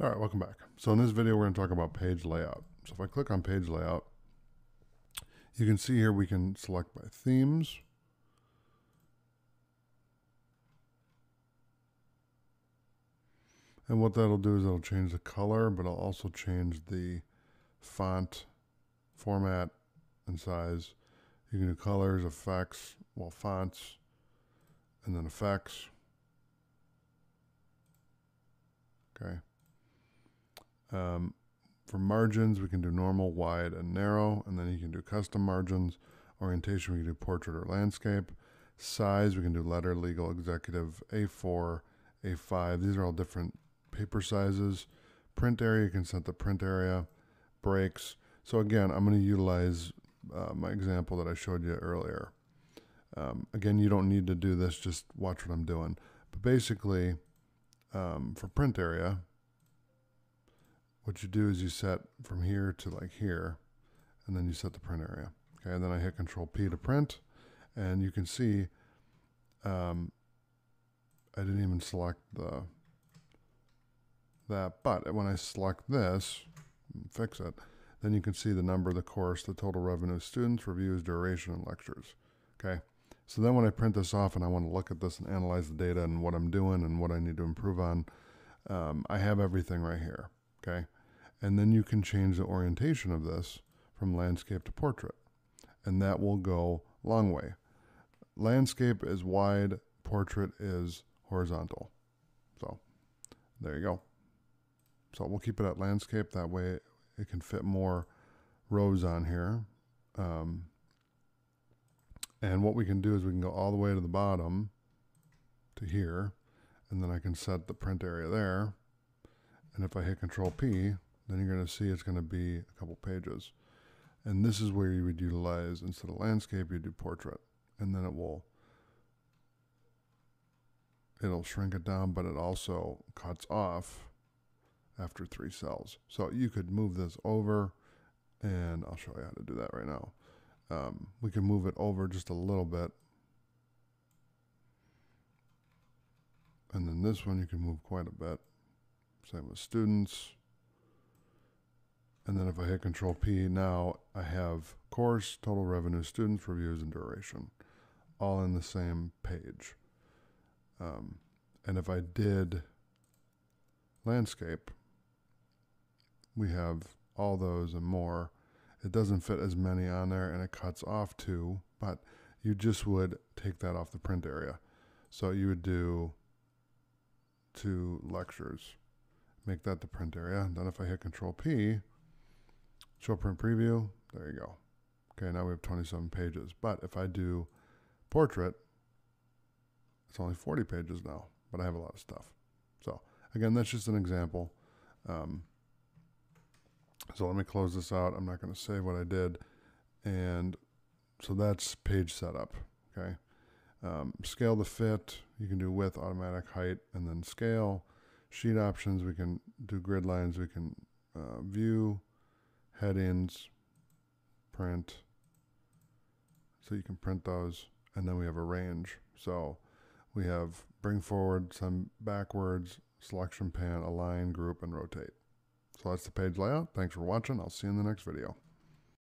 All right, welcome back. So in this video, we're going to talk about page layout. So if I click on page layout, you can see here we can select by themes. And what that'll do is it'll change the color, but it'll also change the font, format, and size. You can do colors, effects, well, fonts, and then effects. Okay. For margins, we can do normal, wide, and narrow, and then you can do custom margins. Orientation, we can do portrait or landscape. Size, we can do letter, legal, executive, A4, A5. These are all different paper sizes. Print area, you can set the print area. Breaks. So again, I'm going to utilize my example that I showed you earlier. Again, you don't need to do this, just watch what I'm doing. But basically, for print area, what you do is you set from here to like here, and then you set the print area. Okay, and then I hit Control P to print, and you can see I didn't even select that, but when I select this, fix it, then you can see the number of the course, the total revenue, students, reviews, duration, and lectures. Okay, so then when I print this off and I want to look at this and analyze the data and what I'm doing and what I need to improve on, I have everything right here. Okay. And then you can change the orientation of this from landscape to portrait, and that will go a long way. Landscape is wide, portrait is horizontal. So there you go. So we'll keep it at landscape. That way it can fit more rows on here. And what we can do is we can go all the way to the bottom to here, and then I can set the print area there. And if I hit Control P, then you're going to see it's going to be a couple pages. And this is where you would utilize, instead of landscape, you do portrait. And then it'll shrink it down, but it also cuts off after 3 cells. So you could move this over, and I'll show you how to do that right now. We can move it over just a little bit. And then this one you can move quite a bit. Same with students. And then if I hit Control P, now I have course, total revenue, students, reviews, and duration, all in the same page. And if I did landscape, we have all those and more. It doesn't fit as many on there, and it cuts off 2, but you just would take that off the print area. So you would do 2 lectures. Make that the print area. And then if I hit Control P, show print preview, there you go. Okay, now we have 27 pages. But if I do portrait, it's only 40 pages now, but I have a lot of stuff. So again, that's just an example. So let me close this out. I'm not going to save what I did. And so that's page setup. Okay. Scale to fit. You can do width, automatic height, and then scale. Sheet options, we can do grid lines, we can view, headings, print. So you can print those, and then we have a range. So we have bring forward, send backwards, selection pan, align, group, and rotate. So that's the page layout. Thanks for watching. I'll see you in the next video.